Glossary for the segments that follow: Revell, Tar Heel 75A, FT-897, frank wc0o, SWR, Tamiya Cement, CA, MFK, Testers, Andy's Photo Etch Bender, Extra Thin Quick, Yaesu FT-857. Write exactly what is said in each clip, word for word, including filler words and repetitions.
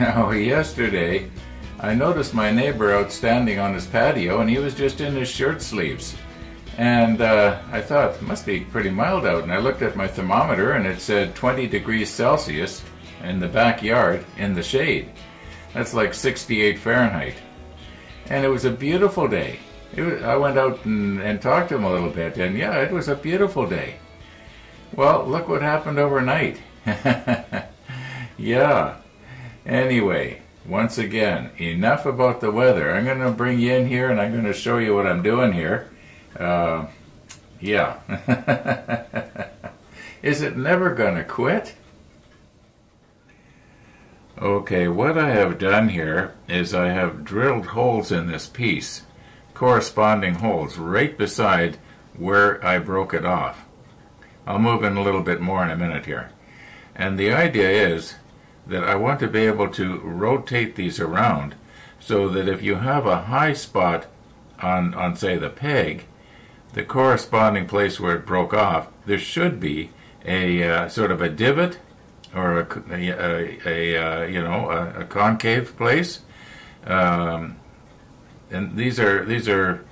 Now yesterday I noticed my neighbor out standing on his patio, and he was just in his shirt sleeves. And uh, I thought, it must be pretty mild out. And I looked at my thermometer and it said twenty degrees Celsius in the backyard in the shade. That's like sixty-eight Fahrenheit. And it was a beautiful day. It was, I went out and, and talked to him a little bit, and yeah, it was a beautiful day. Well, look what happened overnight. Yeah. Anyway, once again, enough about the weather. I'm going to bring you in here and I'm going to show you what I'm doing here. Uh, yeah. Is it never going to quit? Okay, what I have done here is I have drilled holes in this piece, corresponding holes right beside where I broke it off. I'll move in a little bit more in a minute here. And the idea is that I want to be able to rotate these around so that if you have a high spot on, on say, the peg, the corresponding place where it broke off, there should be a uh, sort of a divot or a, a, a, a you know, a, a concave place. Um, and these are, these are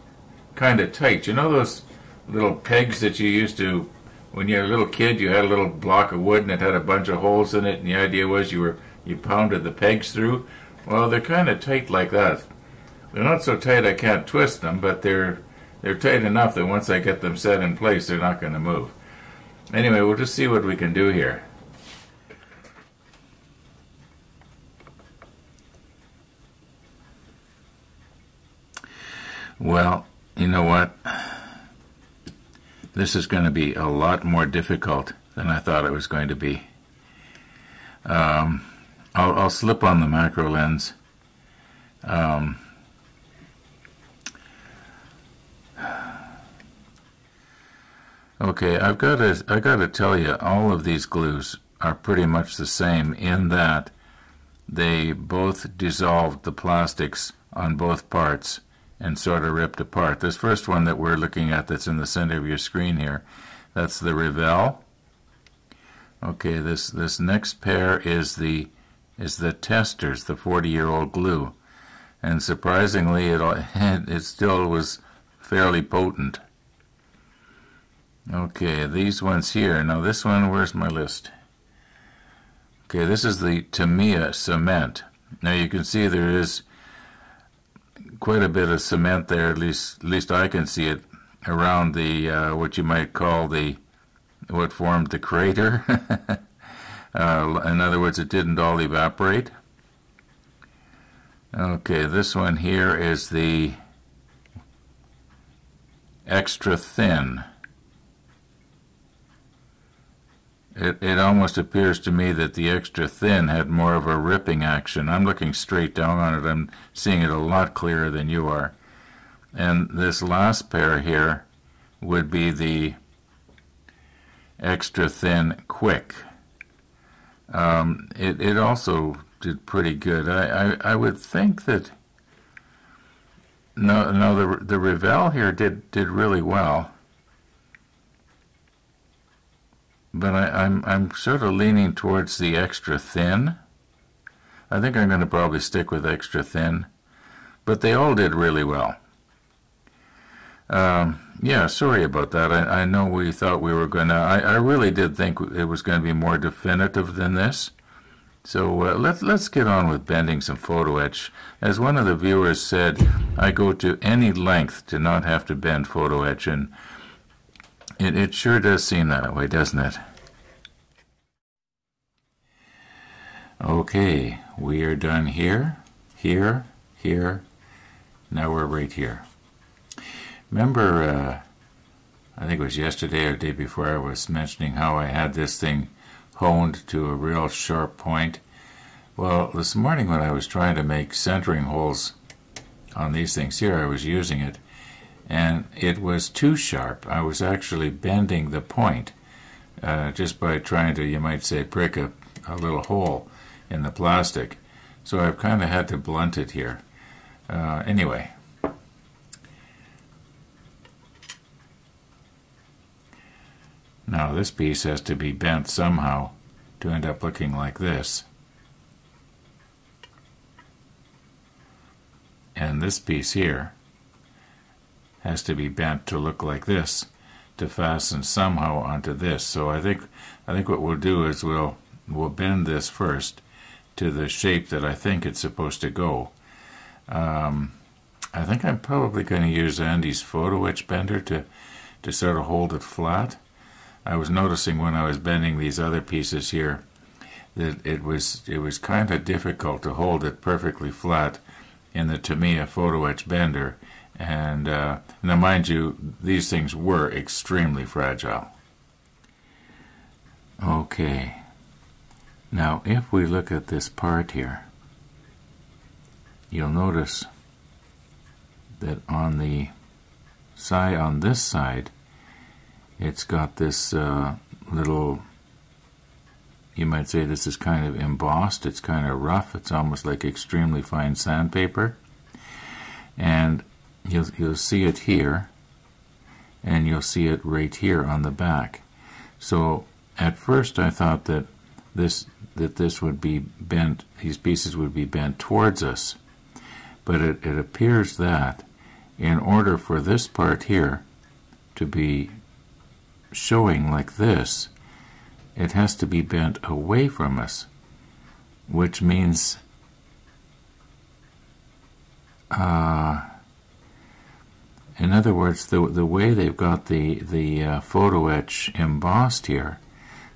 kind of tight. You know those little pegs that you used to, when you were a little kid, you had a little block of wood and it had a bunch of holes in it, and the idea was you were, you pounded the pegs through? Well, they're kind of tight like that. They're not so tight I can't twist them, but they're, they're tight enough that once I get them set in place, they're not going to move. Anyway, we'll just see what we can do here. Well, you know what? This is going to be a lot more difficult than I thought it was going to be. Um, I'll, I'll slip on the macro lens. Um, okay, I've got to, I've got to tell you, all of these glues are pretty much the same in that they both dissolved the plastics on both parts and sort of ripped apart. This first one that we're looking at that's in the center of your screen here, that's the Revell. Okay, this this next pair is the is the Testers, the forty-year-old glue. And surprisingly, it, it still was fairly potent. Okay, these ones here. Now this one, where's my list? Okay, this is the Tamiya Cement. Now you can see there is quite a bit of cement there, at least at least I can see it, around the uh, what you might call the, what formed the crater. uh, in other words, it didn't all evaporate. Okay, this one here is the extra thin. It, it almost appears to me that the extra thin had more of a ripping action. I'm looking straight down on it. I'm seeing it a lot clearer than you are. And this last pair here would be the extra thin quick. Um, it, it also did pretty good. I, I, I would think that... No, no the, the Revell here did, did really well. But I, I'm, I'm sort of leaning towards the extra thin. I think I'm going to probably stick with extra thin. But they all did really well. Um, yeah, sorry about that. I, I know we thought we were going to... I, I really did think it was going to be more definitive than this. So uh, let, let's get on with bending some photo etch. As one of the viewers said, I go to any length to not have to bend photo etch, and It, it sure does seem that way, doesn't it? Okay, we are done here, here, here. Now we're right here. Remember, uh, I think it was yesterday or the day before, I was mentioning how I had this thing honed to a real sharp point. Well, this morning when I was trying to make centering holes on these things here, I was using it, and it was too sharp. I was actually bending the point uh, just by trying to, you might say, prick a, a little hole in the plastic. So I've kind of had to blunt it here. Uh, anyway. Now this piece has to be bent somehow to end up looking like this. and this piece here has to be bent to look like this to fasten somehow onto this. So I think I think what we'll do is we'll we'll bend this first to the shape that I think it's supposed to go. Um, I think I'm probably going to use Andy's Photo Etch Bender to to sort of hold it flat. I was noticing when I was bending these other pieces here that it was it was kind of difficult to hold it perfectly flat in the Tamiya Photo Etch Bender. And uh, now, mind you, these things were extremely fragile. Okay. Now, if we look at this part here, you'll notice that on the side, on this side, it's got this uh, little, you might say this is kind of embossed, it's kind of rough, it's almost like extremely fine sandpaper. And You'll, you'll see it here, and you'll see it right here on the back. So at first I thought that this that this would be bent, these pieces would be bent towards us, but it, it appears that in order for this part here to be showing like this, it has to be bent away from us, which means uh, in other words, the the way they've got the the uh, photo etch embossed here,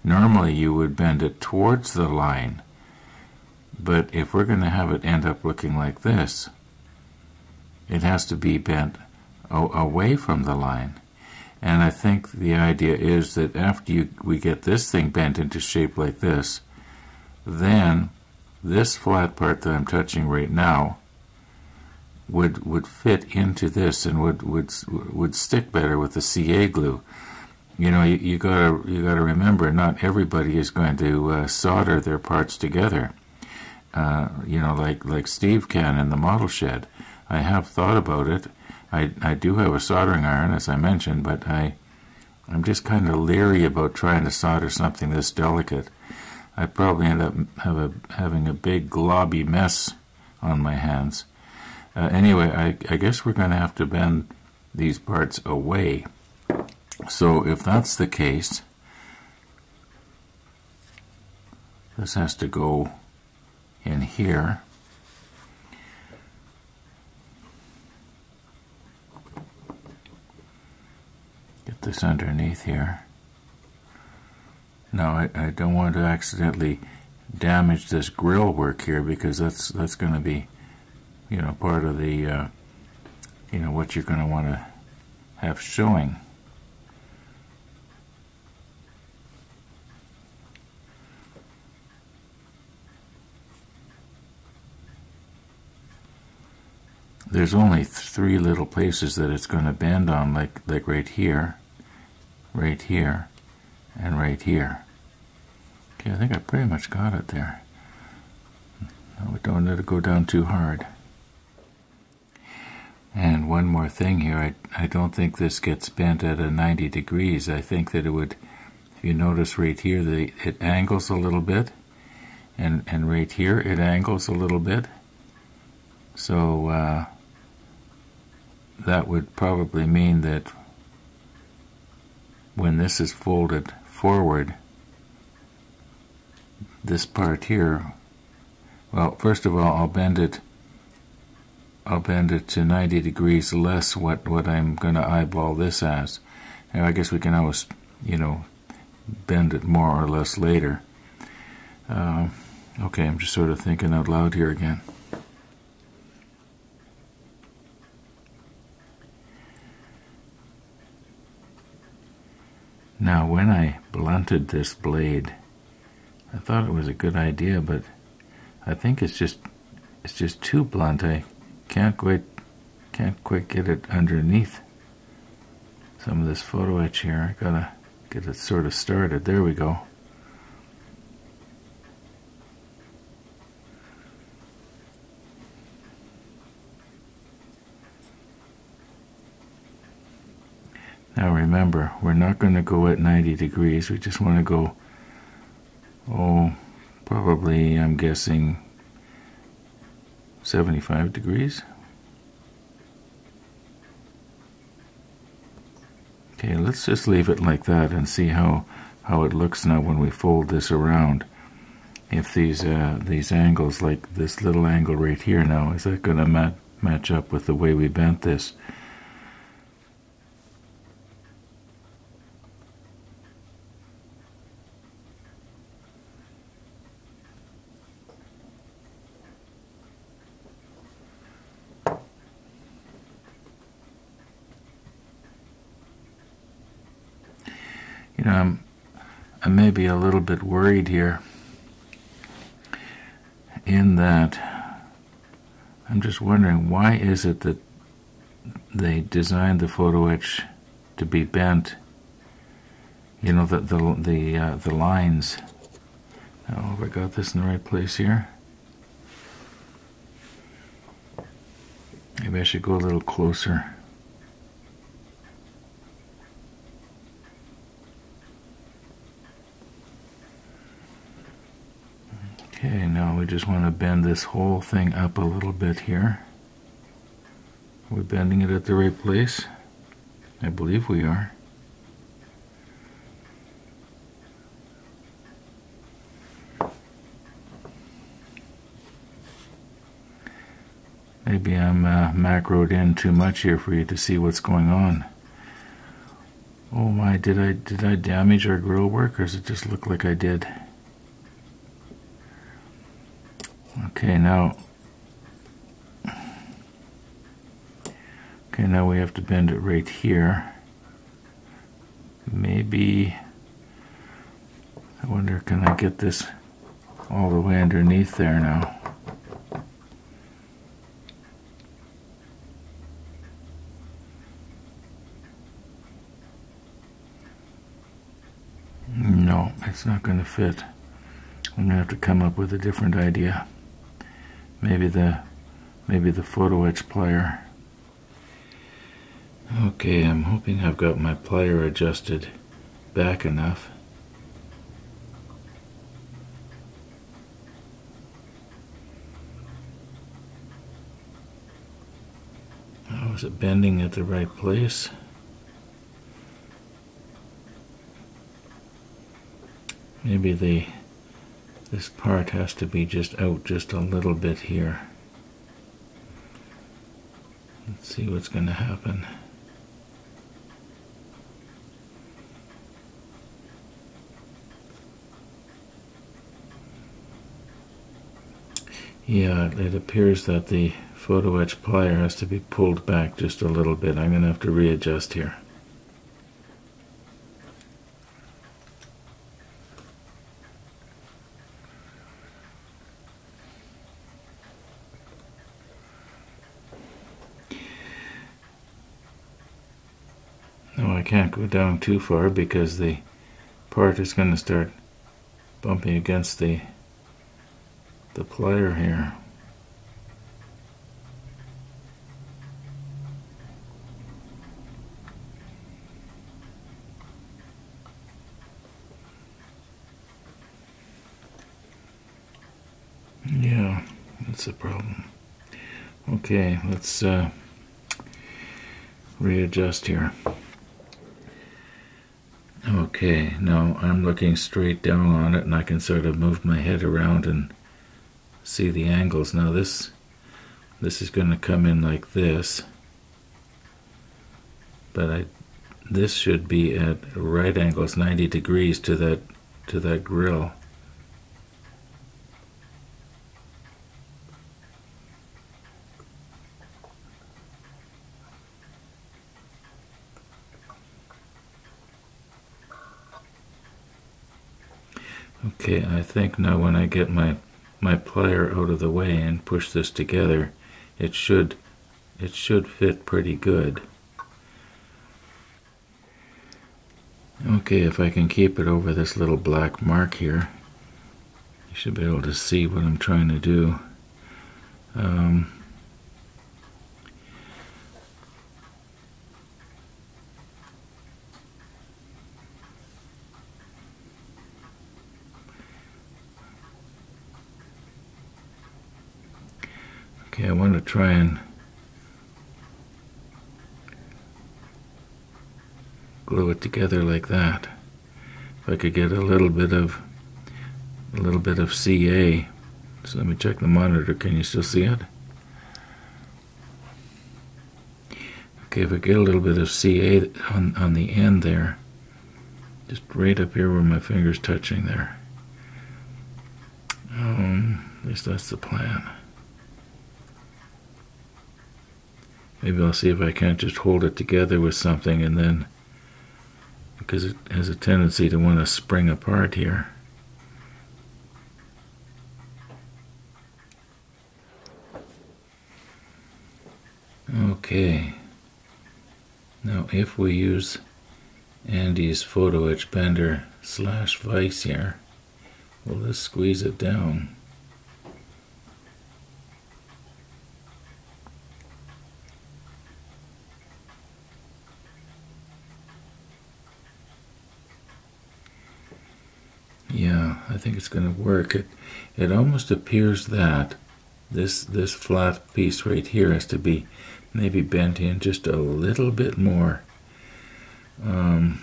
normally you would bend it towards the line. But if we're going to have it end up looking like this, it has to be bent away from the line. And I think the idea is that after you we get this thing bent into shape like this, then this flat part that I'm touching right now would would fit into this and would would would stick better with the C A glue. You know, you, you gotta you gotta remember, not everybody is going to uh, solder their parts together. Uh, you know, like like Steve can in the model shed. I have thought about it. I I do have a soldering iron, as I mentioned, but I I'm just kind of leery about trying to solder something this delicate. I probably end up have a, having a big globby mess on my hands. Uh, anyway, I, I guess we're going to have to bend these parts away. So if that's the case, this has to go in here. Get this underneath here. Now, I, I don't want to accidentally damage this grill work here, because that's that's going to be, you know, part of the, uh, you know, what you're going to want to have showing. There's only three little places that it's going to bend on, like, like right here, right here, and right here. Okay, I think I pretty much got it there. No, we don't let it go down too hard. And one more thing here, I, I don't think this gets bent at a ninety degrees. I think that it would, if you notice right here, the, it angles a little bit, and, and right here it angles a little bit. So uh, that would probably mean that when this is folded forward, this part here, well, first of all, I'll bend it I'll bend it to ninety degrees less what, what I'm going to eyeball this as. Now, I guess we can always, you know, bend it more or less later. Uh, okay, I'm just sort of thinking out loud here again. Now, when I blunted this blade, I thought it was a good idea, but I think it's just it's just too blunt. I Can't quite, can't quite get it underneath some of this photo etch here. I gotta get it sort of started. There we go. Now remember, we're not going to go at ninety degrees. We just want to go, oh, probably, I'm guessing, seventy-five degrees. Okay, let's just leave it like that and see how how it looks now when we fold this around. If these uh, these angles, like this little angle right here now, is that going to mat match up with the way we bent this? You know, I'm, I may be a little bit worried here, in that I'm just wondering, why is it that they designed the photo etch to be bent? You know, the the the, uh, the lines. Oh, have I got this in the right place here? Maybe I should go a little closer. Okay, now we just want to bend this whole thing up a little bit here. Are we bending it at the right place? I believe we are. Maybe I'm uh, macroed in too much here for you to see what's going on. Oh my, did I, did I damage our grill work, or does it just look like I did? Okay, now okay now we have to bend it right here. Maybe I wonder, can I get this all the way underneath there now? No, it's not going to fit. I'm going to have to come up with a different idea. Maybe the, maybe the photo etch plier. Okay, I'm hoping I've got my plier adjusted back enough. Oh, is it bending at the right place? Maybe the This part has to be just out just a little bit here. Let's see what's going to happen. Yeah, it appears that the photo etch plier has to be pulled back just a little bit. I'm going to have to readjust here. Can't go down too far because the part is going to start bumping against the the plier here. Yeah, that's a problem. Okay, let's uh, readjust here. Okay, now I'm looking straight down on it, and I can sort of move my head around and see the angles. Now this this is going to come in like this, but I this should be at right angles, ninety degrees to that to that grill. Okay, I think now when I get my my plier out of the way and push this together, it should it should fit pretty good. Okay, if I can keep it over this little black mark here, you should be able to see what I'm trying to do. Um, Okay, I want to try and glue it together like that. If I could get a little bit of a little bit of C A. So let me check the monitor. Can you still see it? Okay, if I get a little bit of C A on, on the end there, just right up here where my finger's touching there. Um, at least that's the plan. Maybe I'll see if I can't just hold it together with something, and then, because it has a tendency to want to spring apart here. Okay, now if we use Andy's Photo Etch Bender slash vise here, will this squeeze it down? Yeah, I think it's going to work. It it almost appears that this this flat piece right here has to be maybe bent in just a little bit more. Um,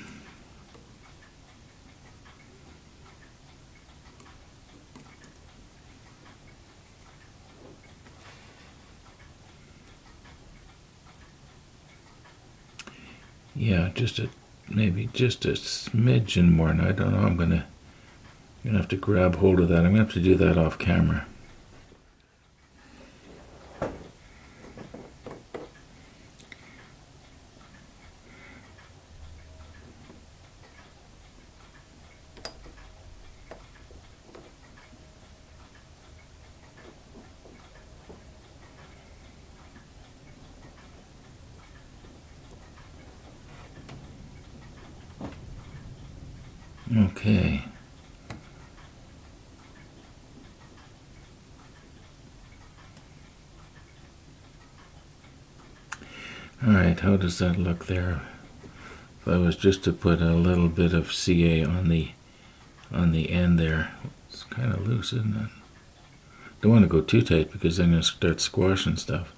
yeah, just a maybe just a smidgen more. And I don't know. I'm going to. I'm gonna have to grab hold of that. I'm gonna have to do that off camera. Okay. Alright, how does that look there? If I was just to put a little bit of C A on the on the end there. It's kind of loose, isn't it? Don't want to go too tight because then you'll start squashing stuff.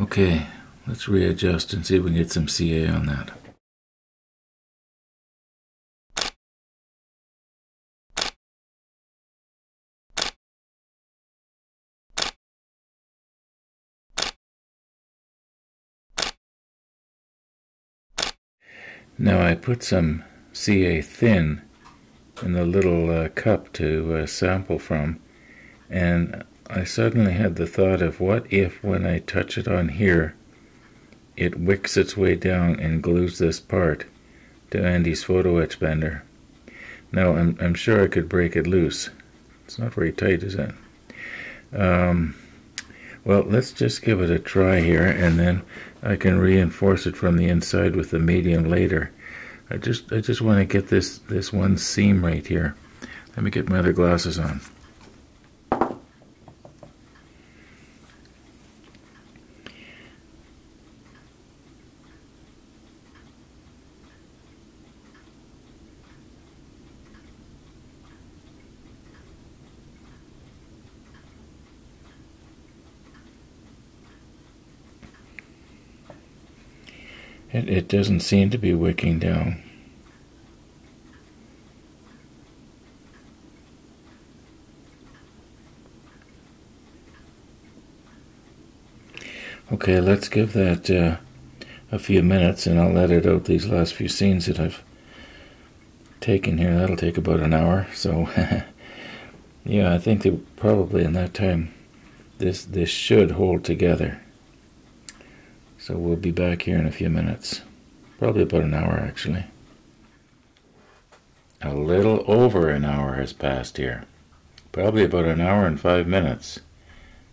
Okay, let's readjust and see if we can get some C A on that. Now I put some C A thin in the little uh, cup to uh, sample from, and I suddenly had the thought of, what if when I touch it on here, it wicks its way down and glues this part to Andy's Photo Etch Bender. Now, I'm, I'm sure I could break it loose. It's not very tight, is it? Um, well, let's just give it a try here, and then I can reinforce it from the inside with the medium later. I just, I just want to get this, this one seam right here. Let me get my other glasses on. It, it doesn't seem to be wicking down. Okay, let's give that uh, a few minutes and I'll edit out these last few scenes that I've taken here. That'll take about an hour, so yeah, I think that probably in that time this this should hold together. So we'll be back here in a few minutes. Probably about an hour, actually. A little over an hour has passed here. Probably about an hour and five minutes.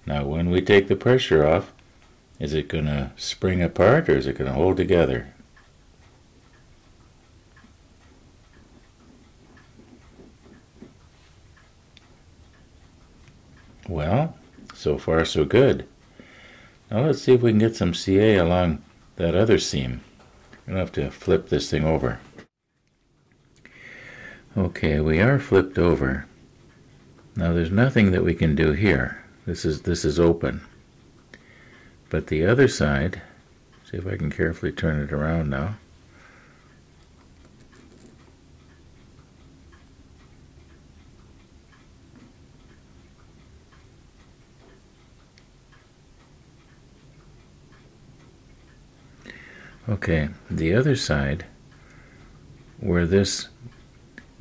Now, when we take the pressure off, is it going to spring apart or is it going to hold together? Well, so far so good. Now let's see if we can get some C A along that other seam. We'll have to flip this thing over. Okay, we are flipped over. Now there's nothing that we can do here. This is this is open. But the other side, see if I can carefully turn it around now. Okay, the other side, where this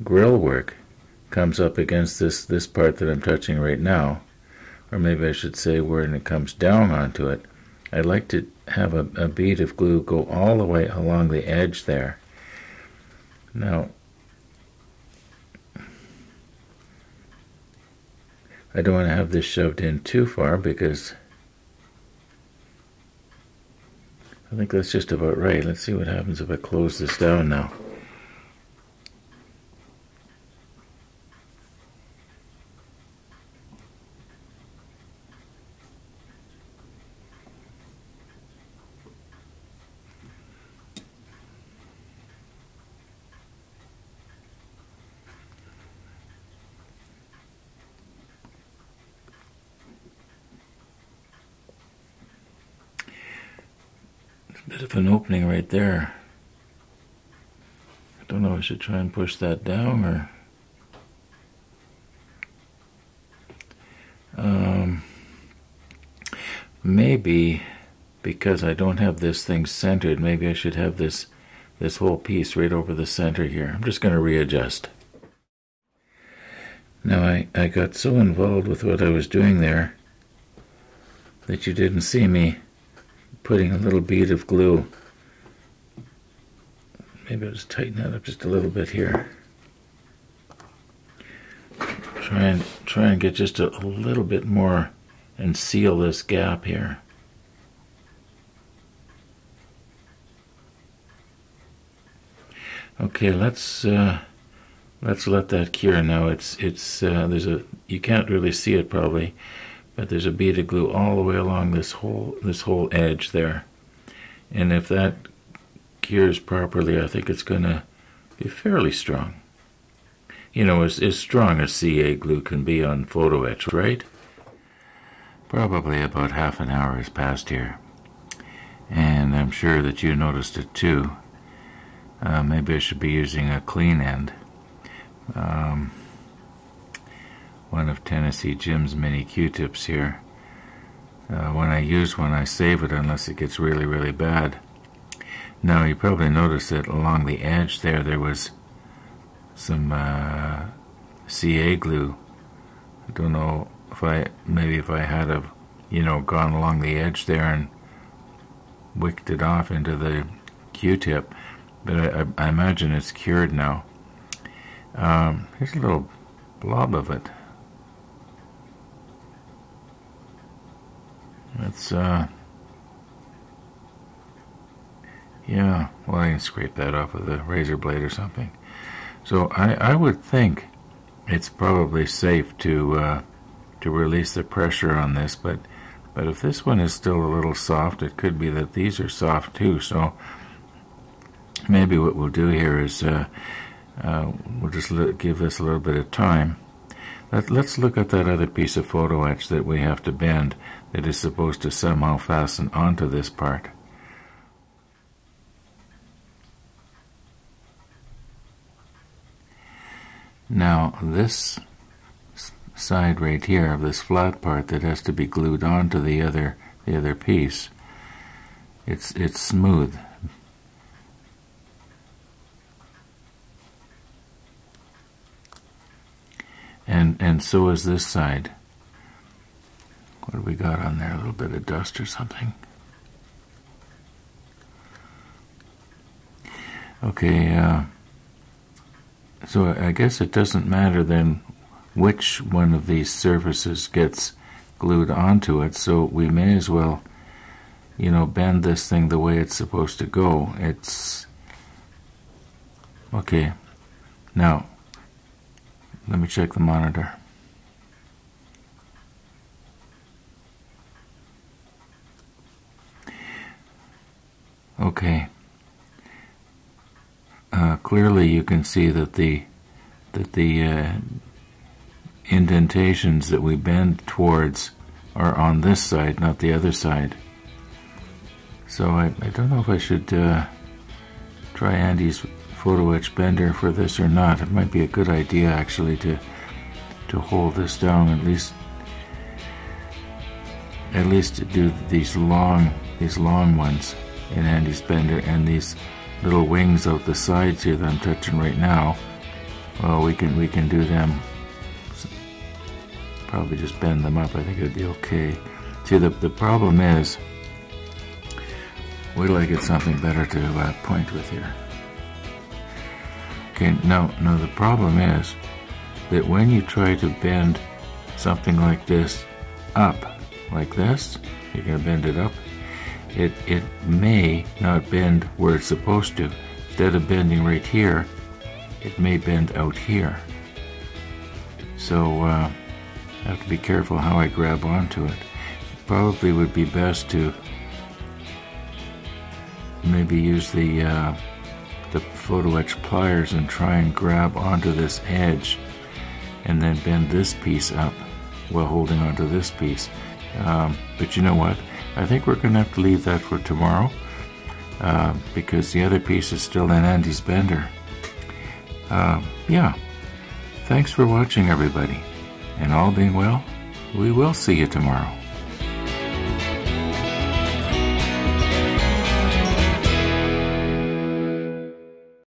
grill work comes up against this, this part that I'm touching right now, or maybe I should say when it comes down onto it, I'd like to have a, a bead of glue go all the way along the edge there. Now, I don't want to have this shoved in too far because I think that's just about right. Let's see what happens if I close this down now. Bit of an opening right there. I don't know if I should try and push that down or um, maybe because I don't have this thing centered, maybe I should have this this whole piece right over the center here. I'm just going to readjust. Now I, I got so involved with what I was doing there that you didn't see me putting a little bead of glue. Maybe I'll just tighten that up just a little bit here. Try and try and get just a, a little bit more and seal this gap here. Okay, let's uh, let's let that cure now. It's it's uh, there's a you can't really see it probably. But there's a bead of glue all the way along this whole this whole edge there, and if that cures properly, I think it's going to be fairly strong. You know, as as strong as C A glue can be on photo etch, right? Probably about half an hour has passed here, and I'm sure that you noticed it too. Uh, maybe I should be using a clean end. Um, One of Tennessee Jim's mini Q-tips here. Uh, when I use one, I save it unless it gets really, really bad. Now you probably noticed that along the edge there, there was some uh, C A glue. I don't know if I, maybe if I had a, you know, gone along the edge there and wicked it off into the Q-tip, but I, I imagine it's cured now. Um, here's a little blob of it. That's, uh, yeah, well, I can scrape that off with a razor blade or something. So I, I would think it's probably safe to uh, to release the pressure on this, but but if this one is still a little soft, it could be that these are soft too. So maybe what we'll do here is uh, uh, we'll just give this a little bit of time. Let, let's look at that other piece of photo etch that we have to bend. It is supposed to somehow fasten onto this part. Now this side right here of this flat part that has to be glued onto the other the other piece, it's it's smooth. And and so is this side. What do we got on there? A little bit of dust or something? Okay, uh, so I guess it doesn't matter then which one of these surfaces gets glued onto it, so we may as well, you know, bend this thing the way it's supposed to go. It's... okay, now, let me check the monitor. Okay. Uh, clearly, you can see that the that the uh, indentations that we bend towards are on this side, not the other side. So I, I don't know if I should uh, try Andy's Photo Etch Bender for this or not. It might be a good idea actually to to hold this down, at least at least to do these long these long ones in Andy's Bender, and these little wings out the sides here that I'm touching right now. Well, we can we can do them. Probably just bend them up. I think it'd be okay. See, the the problem is, wait till I get something better to uh, point with here. Okay, no, no. The problem is that when you try to bend something like this up, like this, you're gonna bend it up. It it may not bend where it's supposed to. Instead of bending right here, it may bend out here. So uh, I have to be careful how I grab onto it. It probably would be best to maybe use the uh, the photo etch pliers and try and grab onto this edge, and then bend this piece up while holding onto this piece. Um, but you know what? I think we're gonna have to leave that for tomorrow, uh, because the other piece is still in Andy's Bender. Uh, yeah, thanks for watching, everybody, and all being well, we will see you tomorrow.